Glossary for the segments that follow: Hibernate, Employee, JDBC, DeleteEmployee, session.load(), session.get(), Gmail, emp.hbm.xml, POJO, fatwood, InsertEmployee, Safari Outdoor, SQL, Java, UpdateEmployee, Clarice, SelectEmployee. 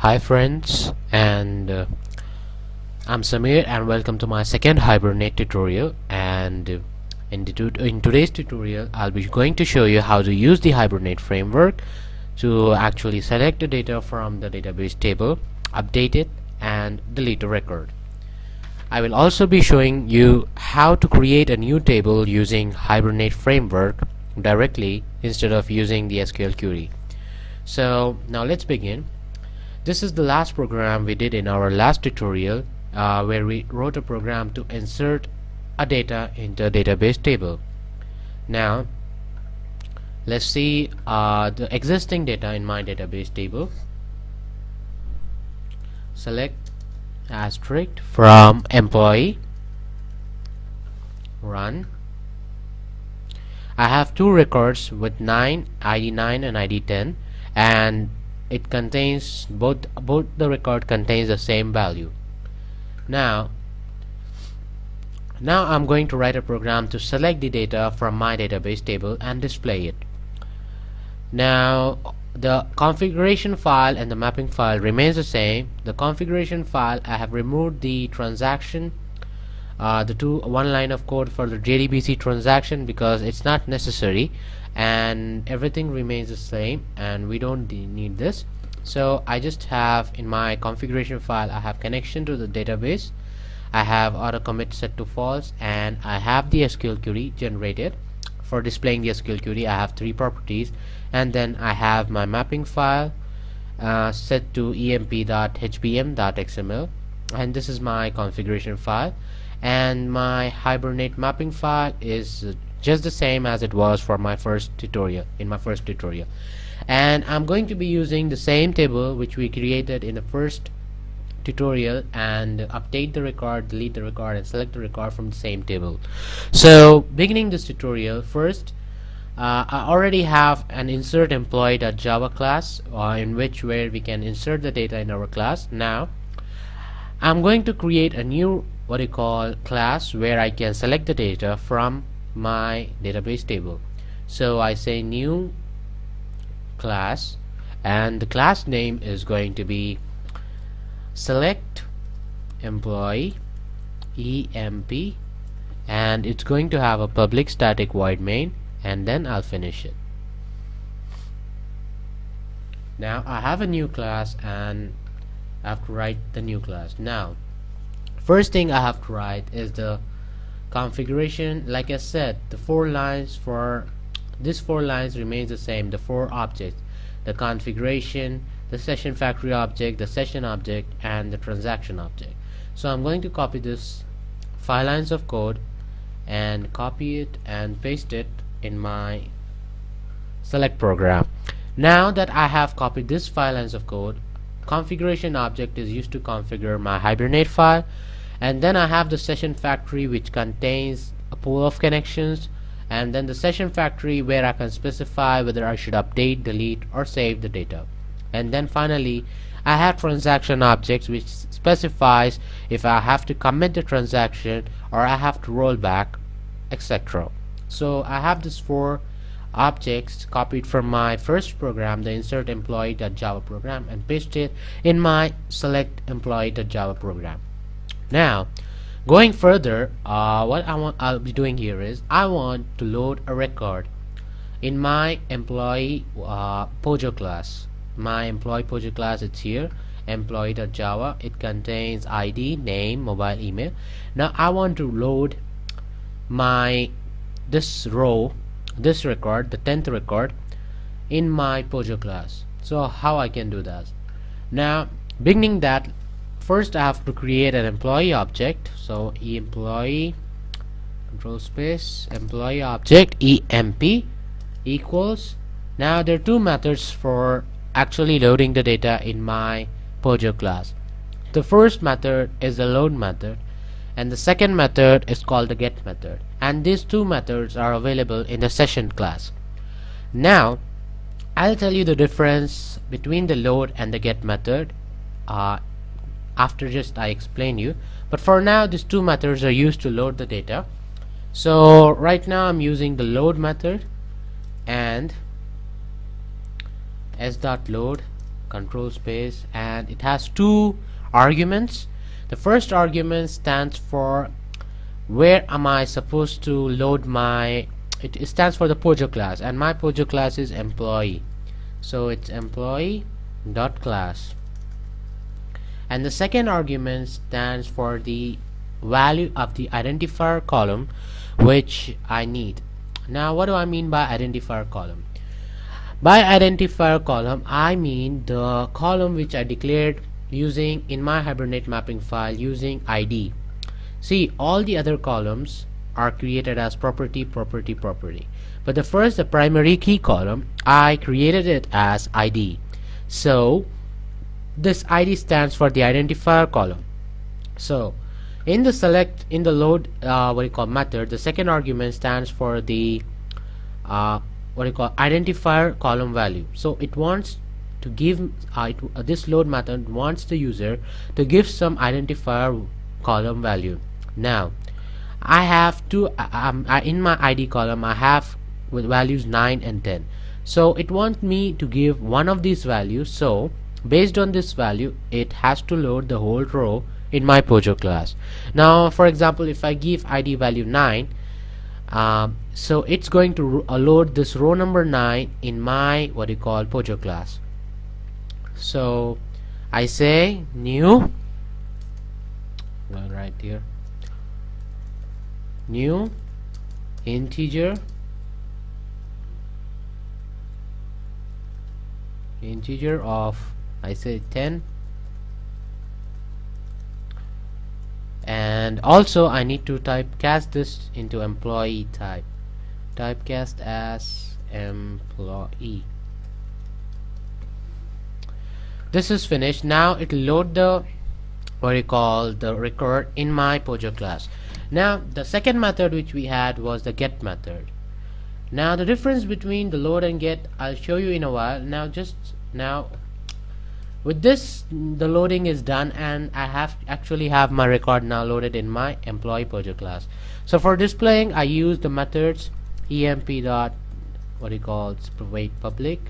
Hi friends, and I'm Samir, and welcome to my second Hibernate tutorial. And in today's tutorial I'll be going to show you how to use the Hibernate framework to actually select the data from the database table, update it, and delete a record. I will also be showing you how to create a new table using Hibernate framework directly instead of using the SQL query. So now let's begin. This is the last program we did in our last tutorial, where we wrote a program to insert a data into a database table. Now let's see the existing data in my database table. Select asterisk from employee, run. I have two records with ID 9 and ID 10, and it contains both the record contains the same value. Now I'm going to write a program to select the data from my database table and display it. Now the configuration file and the mapping file remains the same. The configuration file, I have removed the transaction, one line of code for the JDBC transaction, because it's not necessary, and everything remains the same and we don't need this. So I just have in my configuration file, I have connection to the database, I have auto commit set to false, and I have the SQL query generated. For displaying the SQL query, I have three properties, and then I have my mapping file set to emp.hbm.xml, and this is my configuration file. And my Hibernate mapping file is just the same as it was for my first tutorial, and I'm going to be using the same table which we created in the first tutorial, and update the record, delete the record, and select the record from the same table. So beginning this tutorial, first I already have an InsertEmployee.java class where we can insert the data in our class. Now I'm going to create a new class where I can select the data from my database table. So I say new class, and the class name is going to be SelectEmployee emp, and it's going to have a public static void main, and then I'll finish it. Now I have a new class, and I have to write the new class. Now first thing I have to write is the configuration. Like I said, the four lines for this remains the same, the four objects: the configuration, the session factory object, the session object, and the transaction object. So I'm going to copy this 5 lines of code and copy it and paste it in my select program. Now that I have copied this 5 lines of code, configuration object is used to configure my Hibernate file, and then I have the session factory, which contains a pool of connections, and then the session factory where I can specify whether I should update, delete, or save the data. And then finally I have transaction objects, which specifies if I have to commit the transaction or I have to roll back, etc. So I have these four objects copied from my first program, the InsertEmployee.java program, and paste it in my SelectEmployee.java program. Now going further, what I'll be doing here is I want to load a record in my employee POJO class. My employee POJO class, it's here, employee.java. It contains ID, name, mobile, email. Now I want to load this record, the 10th record, in my POJO class. So how I can do that? Now beginning that, first I have to create an employee object. So employee employee object emp equals. Now there are two methods for actually loading the data in my POJO class. The first method is the load method, and the second method is called the get method, and these two methods are available in the session class. Now I'll tell you the difference between the load and the get method after I explain you, but for now these two methods are used to load the data. So right now I'm using the load method, and s.load control space, and it has two arguments. The first argument stands for where am I supposed to load my, it stands for the POJO class, and my POJO class is employee, so it's employee dot class. And the second argument stands for the value of the identifier column which I need. Now what do I mean by identifier column? By identifier column I mean the column which I declared using in my Hibernate mapping file using ID. See, all the other columns are created as property, but the first, the primary key column, I created it as ID. So this ID stands for the identifier column. So in the select, in the load method, the second argument stands for the identifier column value. So it wants to give this load method wants the user to give some identifier column value. Now I have two in my ID column I have with values 9 and 10, so it wants me to give one of these values. So based on this value it has to load the whole row in my POJO class. Now for example, if I give ID value 9, so it's going to load this row number 9 in my POJO class. So I say new, right here, new integer of, I say 10. And also I need to typecast this into employee type, typecast as employee. This is finished. Now it will load the the record in my POJO class. Now the second method which we had was the get method. Now the difference between the load and get I'll show you in a while. Now with this, the loading is done and I actually have my record now loaded in my employee POJO class. So for displaying I use the methods emp dot public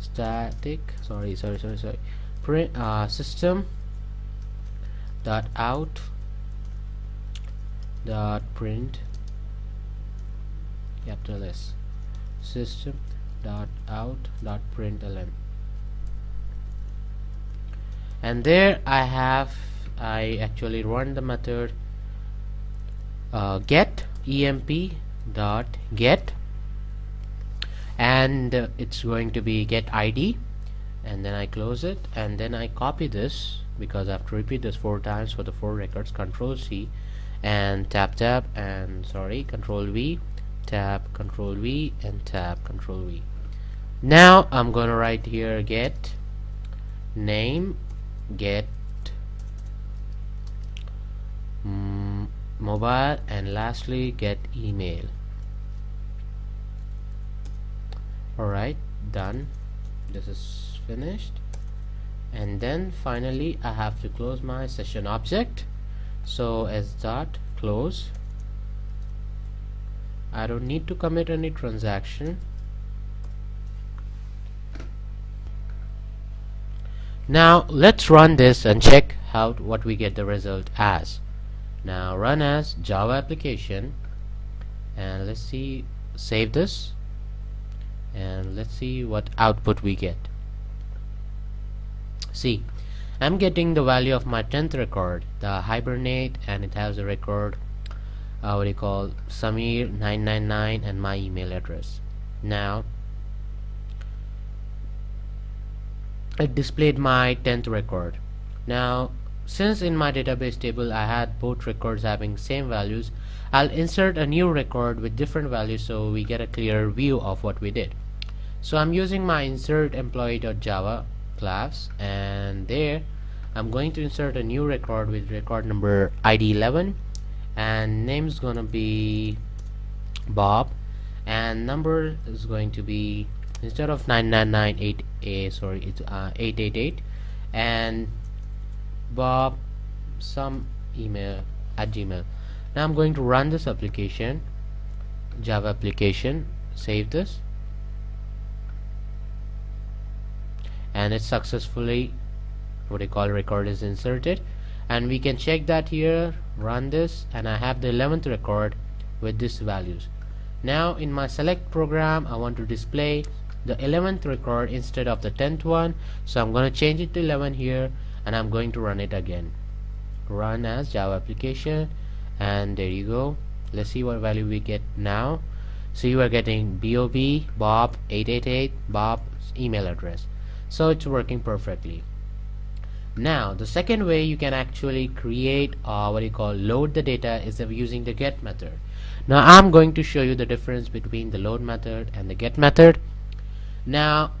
static print system dot out dot print capital S system dot out dot println. And there I actually run the method get emp dot get, and it's going to be get ID, and then I close it, and then I copy this because I have to repeat this 4 times for the 4 records. Control C and tab and Control V, tab, Control V, and tab, Control V. Now I'm gonna write here get name, get mobile, and lastly get email. Alright, done. This is finished. And then finally I have to close my session object. So as dot close, I don't need to commit any transaction. Now let's run this and check how what we get the result as. Now run as Java application, and let's see, save this, and let's see what output we get. See, I'm getting the value of my 10th record, the Hibernate, and it has a record Samir 999 and my email address. Now it displayed my 10th record. Now since in my database table I had both records having same values, I'll insert a new record with different values so we get a clearer view of what we did. So I'm using my InsertEmployee.java class, and there I'm going to insert a new record with record number ID 11, and name is gonna be Bob, and number is going to be, instead of 9998, it's 888, and Bob some email at Gmail. Now I'm going to run this application, Java application, save this, and it's successfully what I call record is inserted, and we can check that here, run this, and I have the 11th record with these values. Now in my select program I want to display the 11th record instead of the 10th one, so I'm going to change it to 11 here, and I'm going to run it again, run as Java application, and there you go. Let's see what value we get now. So you are getting Bob 888 Bob's email address, so it's working perfectly. Now the second way you can actually create what you call load the data is using the get method. Now I'm going to show you the difference between the load method and the get method. Now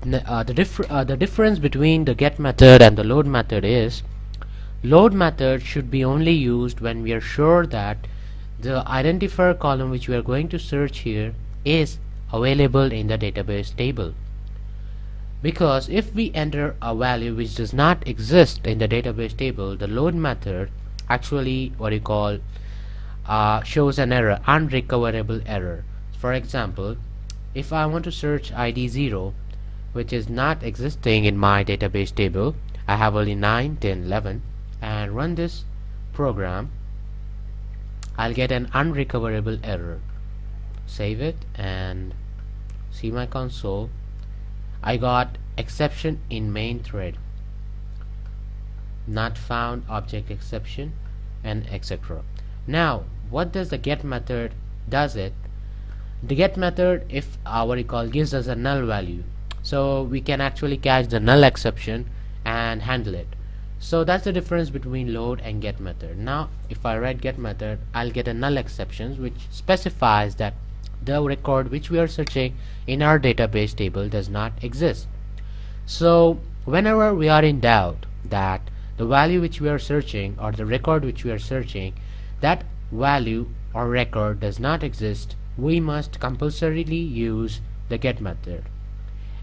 the difference between the get method and the load method is, load method should be only used when we are sure that the identifier column which we are going to search here is available in the database table, because if we enter a value which does not exist in the database table, the load method actually what you call shows an error, unrecoverable error. For example, if I want to search ID 0, which is not existing in my database table, I have only 9, 10, 11, and run this program, I'll get an unrecoverable error. Save it and see my console. I got exception in main thread, not found object exception, and etc. Now what does the get method does? It the get method, if our recall, gives us a null value, so we can actually catch the null exception and handle it. So that's the difference between load and get method. Now if I write get method, I'll get a null exception which specifies that the record which we are searching in our database table does not exist. So whenever we are in doubt that the value which we are searching or the record which we are searching, that value or record does not exist, we must compulsorily use the get method.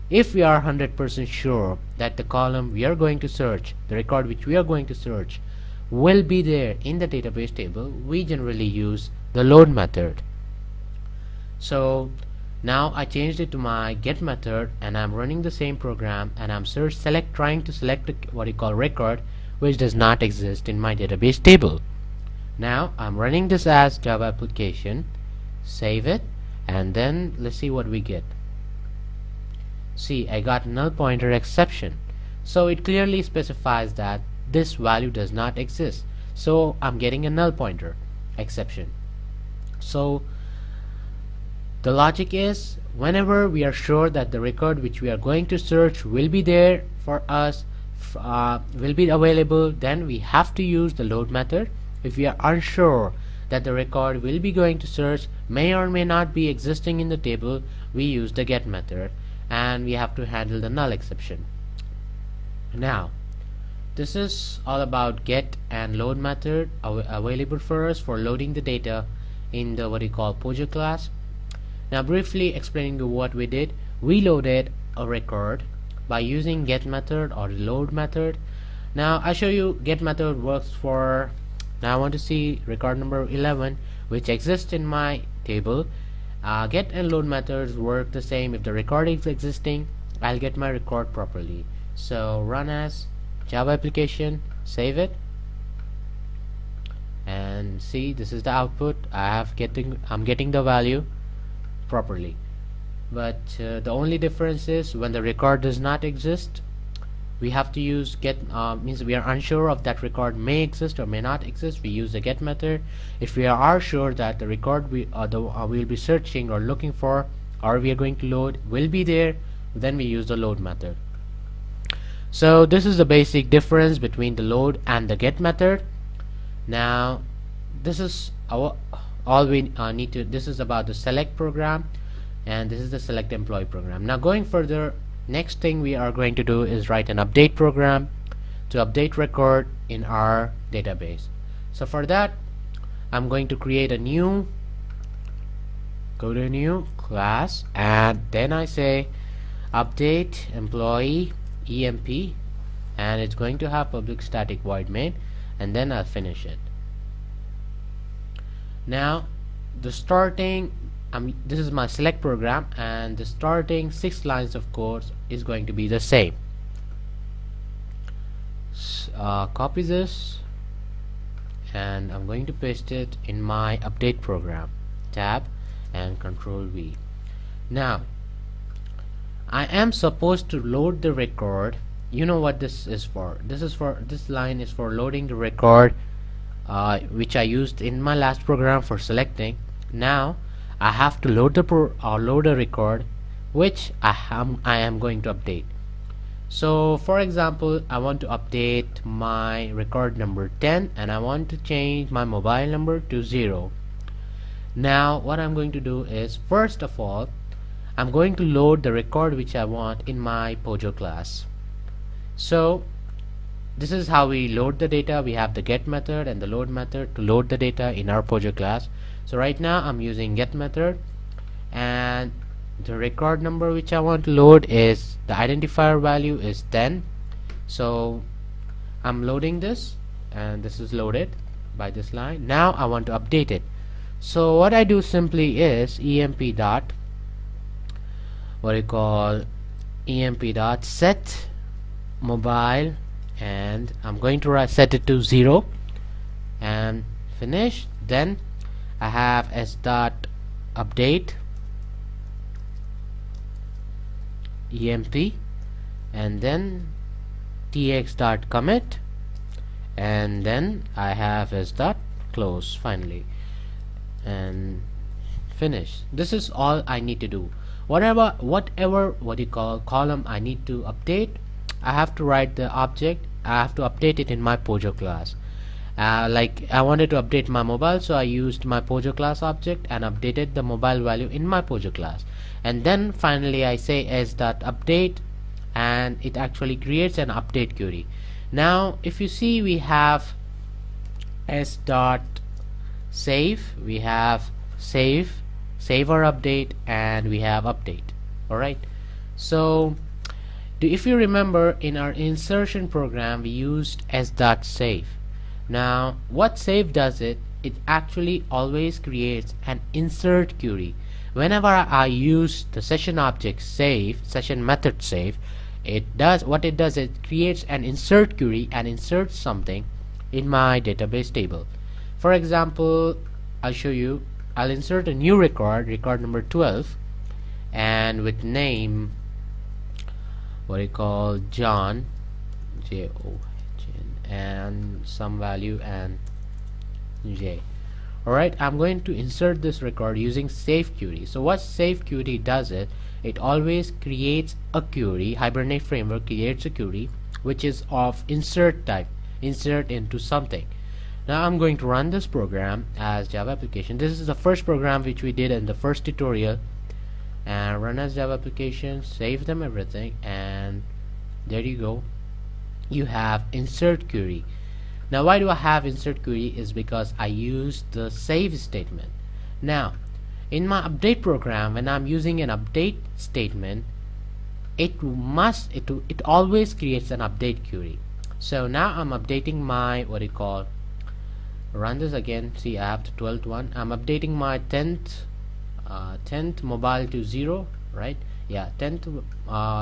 If we are 100% sure that the column we are going to search, the record which we are going to search, will be there in the database table, we generally use the load method. So now I changed it to my get method, and I'm running the same program, and I'm trying to select what you call record which does not exist in my database table. Now I'm running this as Java application, save it, and then let's see what we get. See, I got null pointer exception, so it clearly specifies that this value does not exist, so I'm getting a null pointer exception. So the logic is, whenever we are sure that the record which we are going to search will be there for us, will be available, then we have to use the load method. If we are unsure that the record will be going to search may or may not be existing in the table, we use the get method, and we have to handle the null exception. Now this is all about get and load method available for us for loading the data in the what you call POJO class. Now briefly explaining you what we did, we loaded a record by using get method or load method. Now I show you get method works for, now I want to see record number 11 which exists in my table. Get and load methods work the same. If the record is existing, I'll get my record properly. So run as Java application, save it, and see, this is the output. I'm getting the value properly, but the only difference is when the record does not exist, we have to use get, means we are unsure of that record may exist or may not exist, we use the get method. If we are sure that the record we'll be searching or looking for or we are going to load will be there, then we use the load method. So this is the basic difference between the load and the get method. Now this is our this is about the select program, and this is the select employee program. Now going further, next thing we are going to do is write an update program to update record in our database. So for that, I'm going to create a new, go to new class, and then I say update employee emp, and it's going to have public static void main, and then I'll finish it. Now the starting this is my select program, and the starting 6 lines of code is going to be the same. Copy this, and I'm going to paste it in my update program. Tab and Control V. Now I am supposed to load the record. You know what this is for. This line is for loading the record which I used in my last program for selecting. Now I have to load the record which I am going to update. So for example, I want to update my record number 10, and I want to change my mobile number to 0. Now what I'm going to do is, first of all, I'm going to load the record which I want in my POJO class. So this is how we load the data. We have the get method and the load method to load the data in our POJO class. So right now I'm using get method, and the record number which I want to load is, the identifier value is 10. So I'm loading this, and this is loaded by this line. Now I want to update it. So what I do simply is emp dot set mobile, and I'm going to set it to 0 and finish. Then I have s dot update emp, and then tx dot commit, and then I have s dot close finally, and finish. This is all I need to do. Whatever column I need to update, I have to write the object. I have to update it in my POJO class. Like I wanted to update my mobile, so I used my POJO class object and updated the mobile value in my POJO class, and then finally I say s.update, and it actually creates an update query. Now if you see, we have s.save, we have save or update, and we have update. Alright, so if you remember, in our insertion program we used s.save. Now what save does, it actually always creates an insert query. Whenever I use the session object save, session method save, it creates an insert query and inserts something in my database table. For example, I'll show you. I'll insert a new record, record number 12, and with name John, J-O-H-N, and some value and J. Alright, I'm going to insert this record using save query. So what save query does, it always creates a query. Hibernate framework creates a query which is of insert type, insert into something. Now I'm going to run this program as Java application. This is the first program which we did in the first tutorial, and run as Java application, save them everything, and there you go, you have insert query. Now why do I have insert query is because I used the save statement. Now in my update program, when I'm using an update statement, it always creates an update query. So now I'm updating my run this again. See, I have the 12th one. I'm updating my 10th mobile to 0, right? Yeah, 10th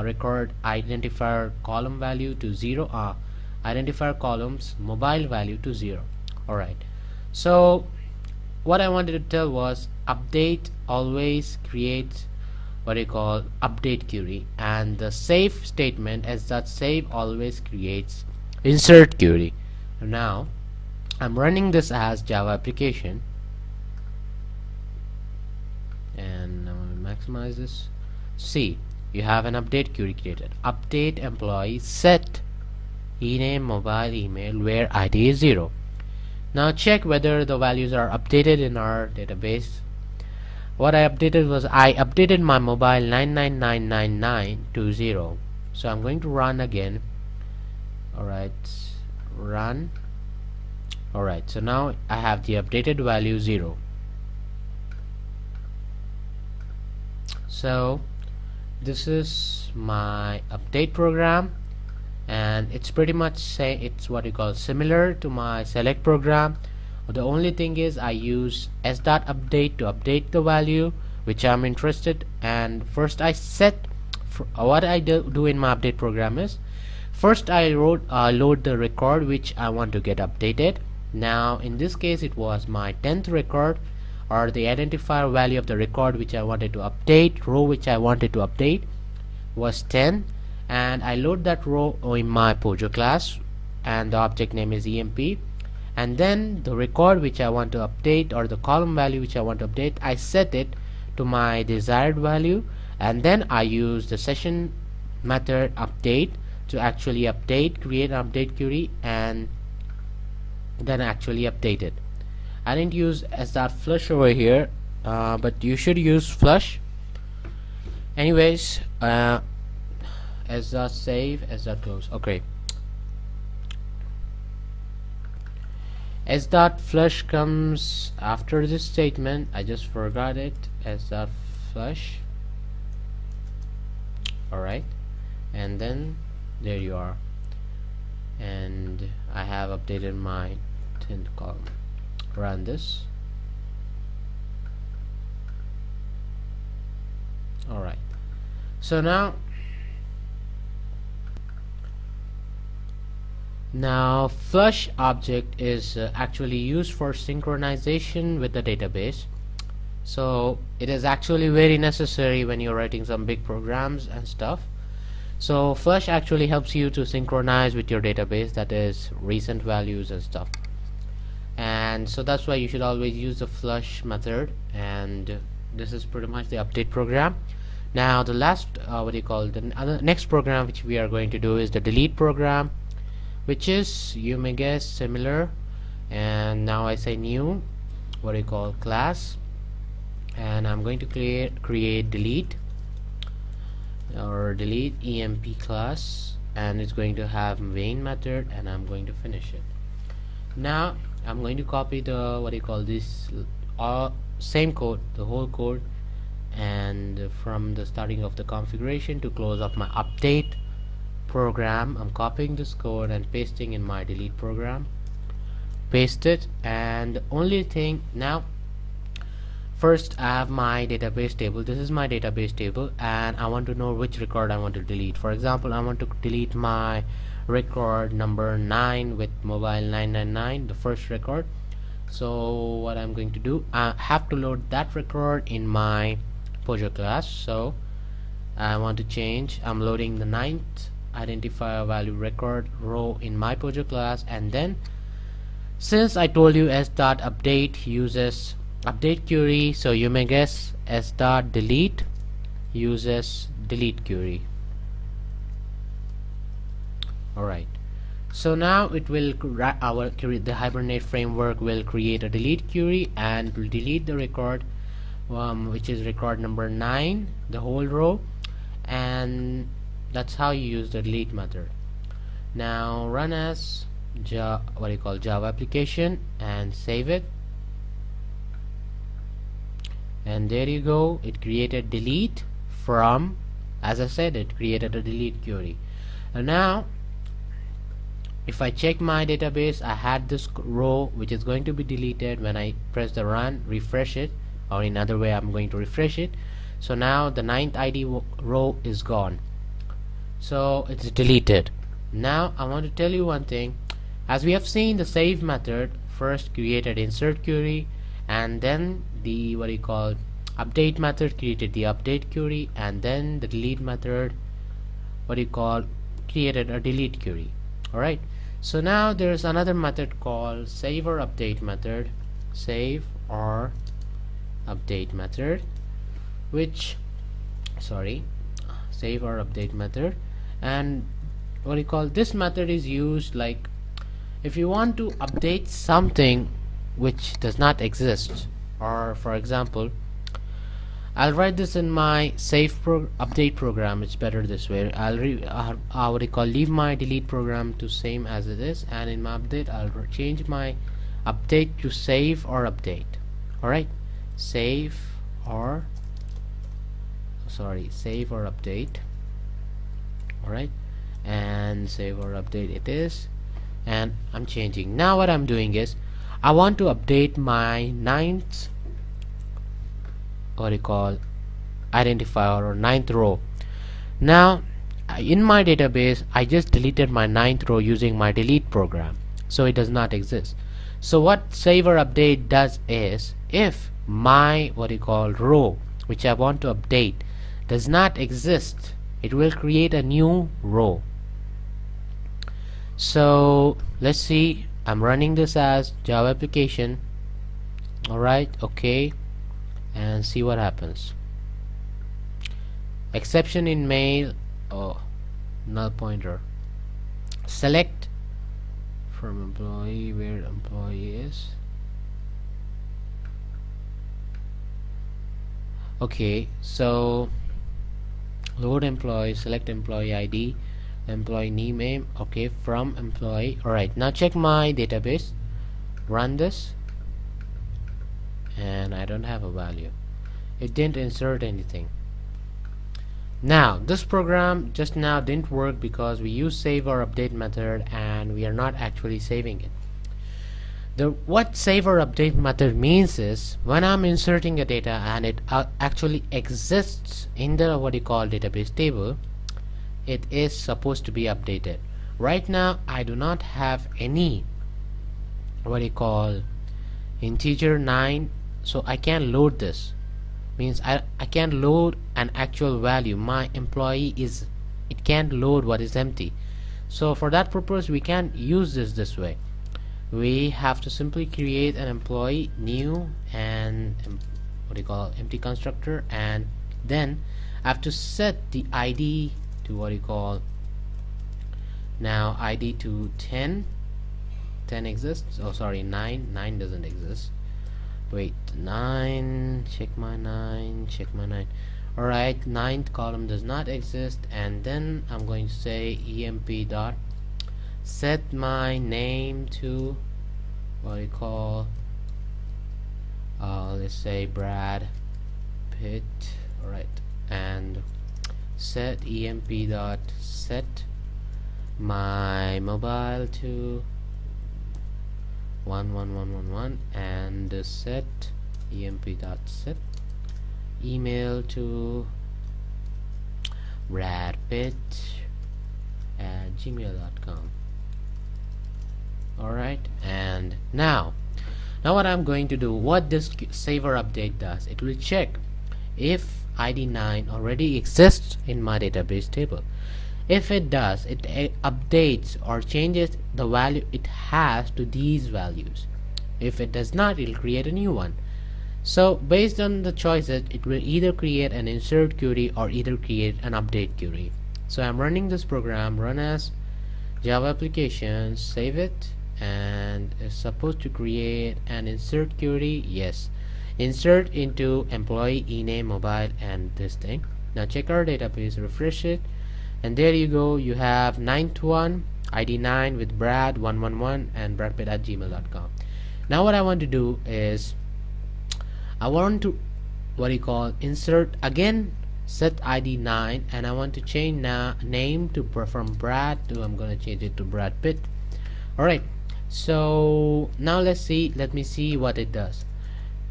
record identifier column value to 0, identifier columns mobile value to 0. Alright, so what I wanted to tell was, update always creates update query, and the save statement as that save always creates insert query. Now I'm running this as Java application, and I'm going to maximize this. See, you have an update query created. Update employee set ename mobile email where ID is 0. Now check whether the values are updated in our database. What I updated was, I updated my mobile 99999 to 0. So I'm going to run again. Alright, run. Alright, so now I have the updated value 0. So this is my update program, and it's pretty much similar to my select program. The only thing is I use s.update to update the value, which I'm interested. And first I set what I do in my update program is first I load the record which I want to get updated. Now in this case it was my 10th record, or the identifier value of the record which I wanted to update, row which I wanted to update was 10, and I load that row in my POJO class, and the object name is emp, and then the record which I want to update or the column value which I want to update, I set it to my desired value, and then I use the session method update to actually update, create an update query, and then actually update it. I didn't use s.flush over here, but you should use flush. Anyways, s.save, s.close. Okay, s.flush comes after this statement. I just forgot it. s.flush. Alright, and then there you are, and I have updated my 10th column. Run this. Alright, so now flush object is actually used for synchronization with the database, so it is actually very necessary when you're writing some big programs and stuff. So flush actually helps you to synchronize with your database, that is recent values and stuff, and so that's why you should always use the flush method. And this is pretty much the update program. Now the last next program which we are going to do is the delete program, which is, you may guess, similar. And now I say new class, and I'm going to create delete or delete emp class, and it's going to have main method, and I'm going to finish it. Now I'm going to copy the same code, the whole code, and from the starting of the configuration to close of my update program, I'm copying this code and pasting in my delete program. Paste it, and the only thing now, first I have my database table. This is my database table, and I want to know which record I want to delete. For example, I want to delete my record number 9 with mobile 999, the first record. So what I'm going to do, I have to load that record in my POJO class. So I want to change, I'm loading the 9th identifier value record row in my POJO class, and then since I told you s.update uses update query, so you may guess s.delete uses delete query. Alright, so now it will the Hibernate framework will create a delete query and will delete the record which is record number 9, the whole row, and that's how you use the delete method. Now run as Java application and save it, and there you go, it created delete from, as I said, it created a delete query. And now if I check my database, I had this row which is going to be deleted. When I press the run, refresh it, or in other way I'm going to refresh it, so now the 9th ID row is gone, so it's deleted. Now I want to tell you one thing. As we have seen, the save method first created insert query, and then the update method created the update query, and then the delete method created a delete query. Alright, so now there is another method called save or update method, save or update method, and this method is used like if you want to update something which does not exist. Or for example, I'll write this in my update program. It's better this way. I'll leave my delete program to same as it is, and in my update I'll change my update to save or update. Alright, save or update. Alright, and save or update it is, and I'm changing. Now what I'm doing is I want to update my 9th what you call identifier or ninth row. Now in my database I just deleted my ninth row using my delete program, so it does not exist. So what save or update does is, if my row which I want to update does not exist, it will create a new row. So let's see, I'm running this as Java application. Alright, okay, and see what happens. Exception in mail, oh, null pointer. Select from employee where employee is. Okay, so load employee, select employee ID, employee name, okay, from employee. Alright, now check my database, run this, and I don't have a value. It didn't insert anything. Now this program just now didn't work because we use save or update method and we are not actually saving it. What save or update method means is, when I'm inserting a data and it actually exists in the database table, it is supposed to be updated. Right now I do not have any integer 9, so I can load this. Means I can load an actual value. My employee is, it can't load what is empty. So for that purpose we can use this way. We have to simply create an employee new and empty constructor, and then I have to set the ID to now ID to 10 exists, oh sorry, 9 doesn't exist, wait, 9, check my 9, check my 9. Alright, 9th column does not exist, and then I'm going to say emp dot set my name to let's say Brad Pitt. Alright, and set emp dot set my mobile to 11111, and set emp dot set email to Brad Pitt at gmail.com. Alright, and now what I'm going to do, what this save or update does, it will check if ID 9 already exists in my database table. If it does, it updates or changes the value it has to these values. If it does not, it will create a new one. So based on the choices, it will either create an insert query or either create an update query. So I'm running this program, run as Java application, save it, and it's supposed to create an insert query. Yes, insert into employee ename mobile and this thing. Now check our database, refresh it, and there you go, you have 9th one, ID 9 with Brad 111 and bradpitt at gmail.com. Now what I want to do is, I want to insert again, set ID 9, and I want to change name to from Brad to, I'm gonna change it to Brad Pitt. Alright, so now let me see what it does.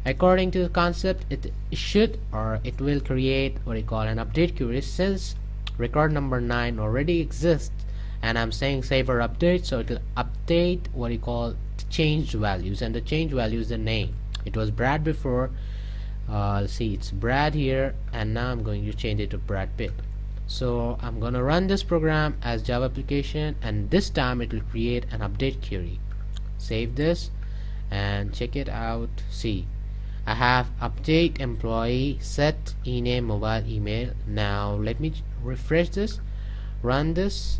According to the concept, it should, or it will create an update query, since record number 9 already exists and I'm saying save or update, so it will update the changed values, and the changed value is the name. It was Brad before, see, it's Brad here, and now I'm going to change it to Brad Pitt. So I'm gonna run this program as Java application, and this time it will create an update query. Save this and check it out. See, I have update employee set ename mobile email. Now let me refresh this, run this,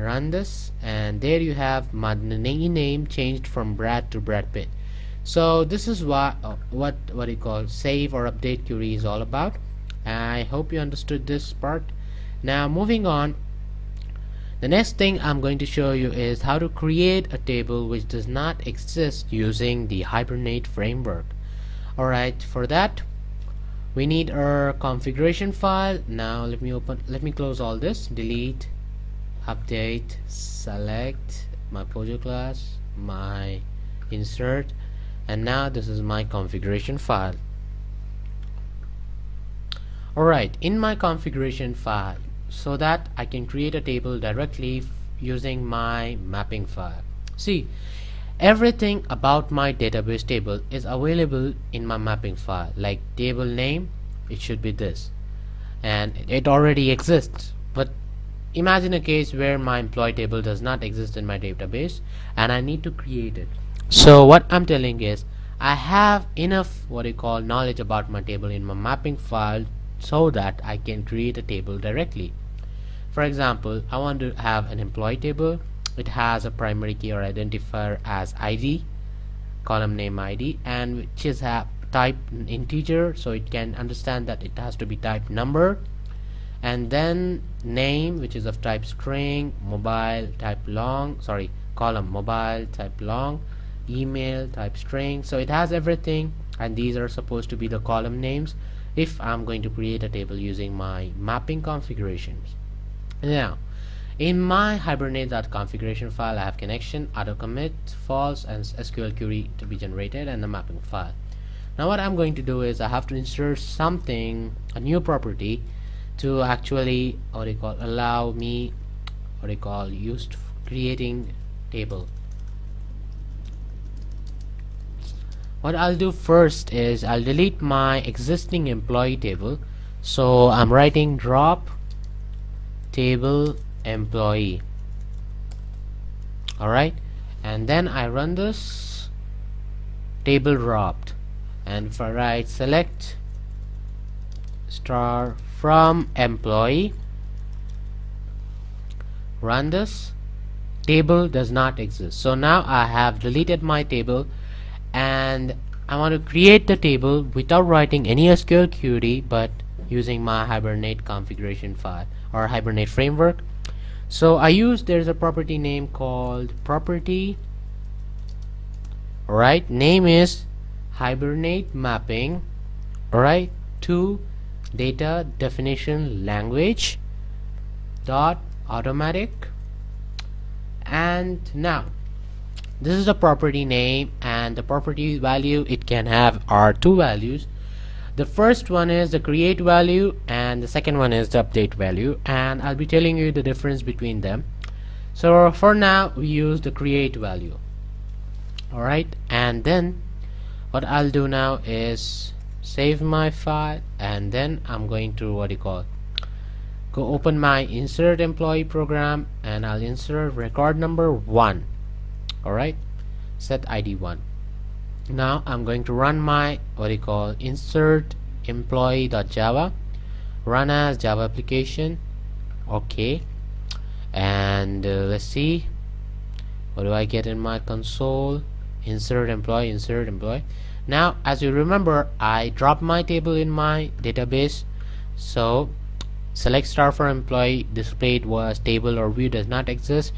and there you have my name changed from Brad to Brad Pitt. So this is what save or update query is all about. I hope you understood this part. Now moving on, the next thing I'm going to show you is how to create a table which does not exist using the Hibernate framework. Alright, for that we need our configuration file. Now let me close all this, delete, update, select my POJO class, my insert, and now this is my configuration file. Alright, in my configuration file, so that I can create a table directly using my mapping file. See, everything about my database table is available in my mapping file, like table name, it should be this, and it already exists. But imagine a case where my employee table does not exist in my database and I need to create it. So what I'm telling is I have enough knowledge about my table in my mapping file so that I can create a table directly. For example, I want to have an employee table. It has a primary key or identifier as ID, column name ID, and which is a type integer, so it can understand that it has to be type number, and then name, which is of type string, mobile type long, sorry, column mobile type long, email type string. So it has everything, and these are supposed to be the column names if I'm going to create a table using my mapping configurations. Now in my hibernate.configuration file I have connection, auto commit, false, and SQL query to be generated, and the mapping file. Now what I'm going to do is I have to insert something, a new property, to actually allow me used creating table. What I'll do first is I'll delete my existing employee table, so I'm writing drop table employee. Alright, and then I run this table dropped, and if I write select star from employee, run this, table does not exist. So now I have deleted my table, and I want to create the table without writing any SQL query but using my Hibernate configuration file or Hibernate framework. So I use, there's a property name called property, alright, name is Hibernate mapping, alright, to data definition language dot automatic. And now this is the property name, and the property value it can have are two values. The first one is the create value and the second one is the update value, and I'll be telling you the difference between them. So for now we use the create value. Alright, and then what I'll do now is save my file, and then I'm going to go open my insert employee program, and I'll insert record number 1. Alright, set ID 1. Now I'm going to run my insert employee.java, run as Java application. Okay, and let's see what do I get in my console. Insert employee, insert employee. Now as you remember, I dropped my table in my database, so select star for employee displayed was table or view does not exist.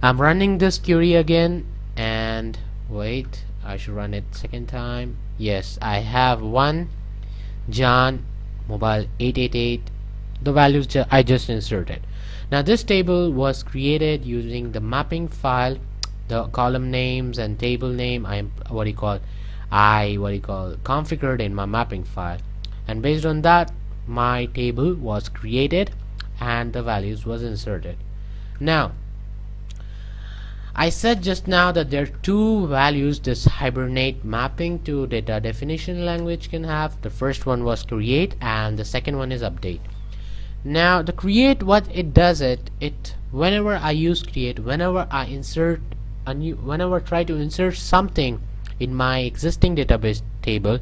I'm running this query again, and wait, I should run it second time. Yes, I have one John mobile 888, the values I just inserted. Now this table was created using the mapping file, the column names and table name I configured in my mapping file, and based on that my table was created and the values was inserted. Now I said just now that there are two values this Hibernate mapping to data definition language can have. The first one was create and the second one is update. Now the create, what it does, it whenever I use create, whenever I insert a new, whenever I try to insert something in my existing database table,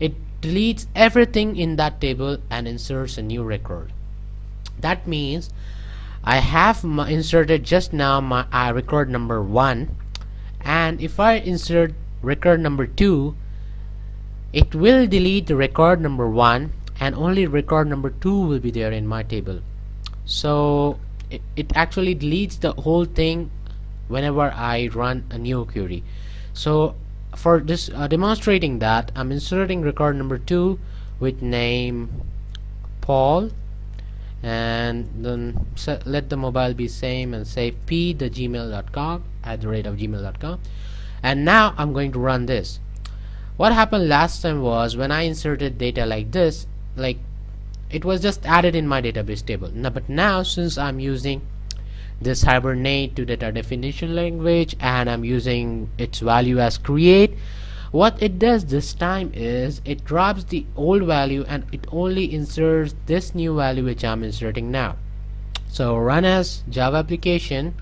it deletes everything in that table and inserts a new record. That means I have inserted just now my record number 1, and if I insert record number 2, it will delete the record number 1 and only record number 2 will be there in my table. So it actually deletes the whole thing whenever I run a new query. So for this demonstrating that, I'm inserting record number 2 with name Paul, and then let the mobile be same and say p@gmail.com, and now I'm going to run this. What happened last time was when I inserted data like this, like it was just added in my database table. Now, but now since I'm using this Hibernate to data definition language and I'm using its value as create, what it does this time is it drops the old value and it only inserts this new value which I'm inserting now. So run as Java application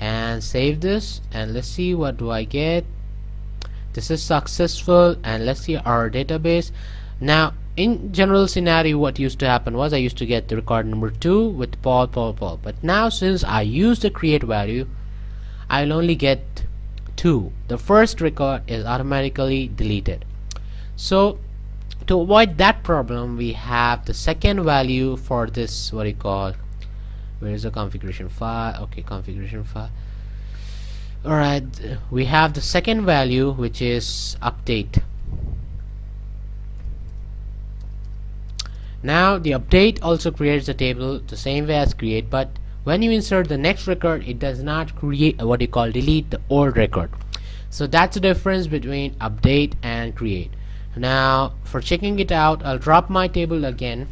and save this, and let's see what do I get. This is successful, and let's see our database. Now in general scenario, what used to happen was I used to get the record number 2 with Paul, Paul, Paul, but now since I use the create value, I'll only get 2. The first record is automatically deleted. So to avoid that problem, we have the second value for this, what do you call, where is the configuration file? Okay, configuration file. Alright, we have the second value which is update. Now the update also creates the table the same way as create, but when you insert the next record, it does not create, what you call, delete the old record. So that's the difference between update and create. Now for checking it out, I'll drop my table again,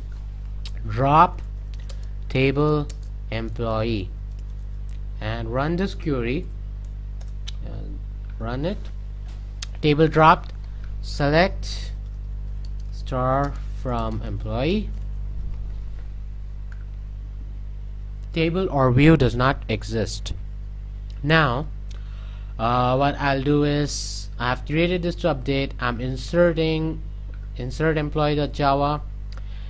drop table employee, and run this query, run it, table dropped, select star from employee. Table or view does not exist. Now what I'll do is I have created this to update. I'm inserting InsertEmployee.java,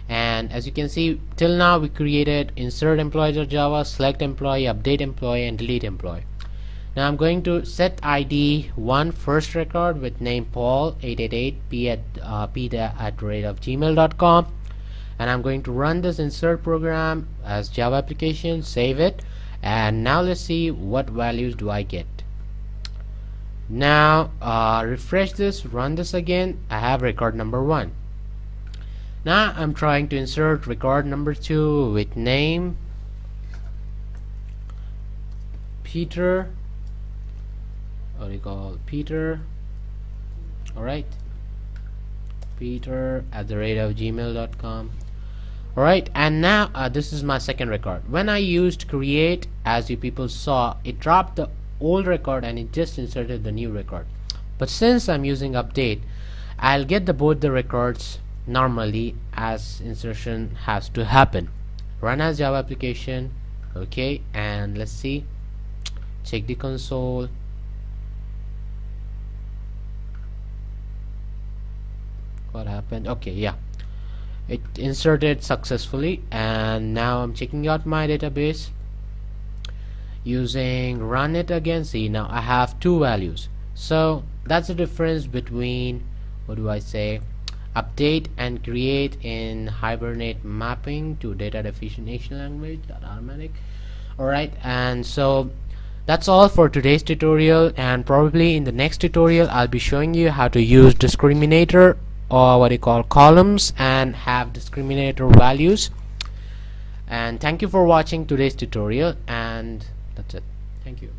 and as you can see till now we created InsertEmployee.java, SelectEmployee, UpdateEmployee, and DeleteEmployee. Now I'm going to set ID 1 first record with name Paul 888 p@gmail.com, and I'm going to run this insert program as Java application, save it, and now let's see what values do I get. Now refresh this, run this again. I have record number 1. Now I'm trying to insert record number 2 with name Peter. What do you call, Peter? Alright, Peter@gmail.com. Alright, and now this is my second record. When I used create, as you people saw, it dropped the old record and it just inserted the new record. But since I'm using update, I'll get the both the records normally as insertion has to happen. Run as Java application, okay, and let's see, check the console. What happened? Okay, yeah, it inserted successfully, and now I'm checking out my database using run it again. See, now I have 2 values. So that's the difference between, what do I say, update and create in Hibernate mapping to data definition language automatic. Alright, and so that's all for today's tutorial, and probably in the next tutorial I'll be showing you how to use discriminator, or what you call, columns, and have discriminator values. And thank you for watching today's tutorial, and that's it. Thank you.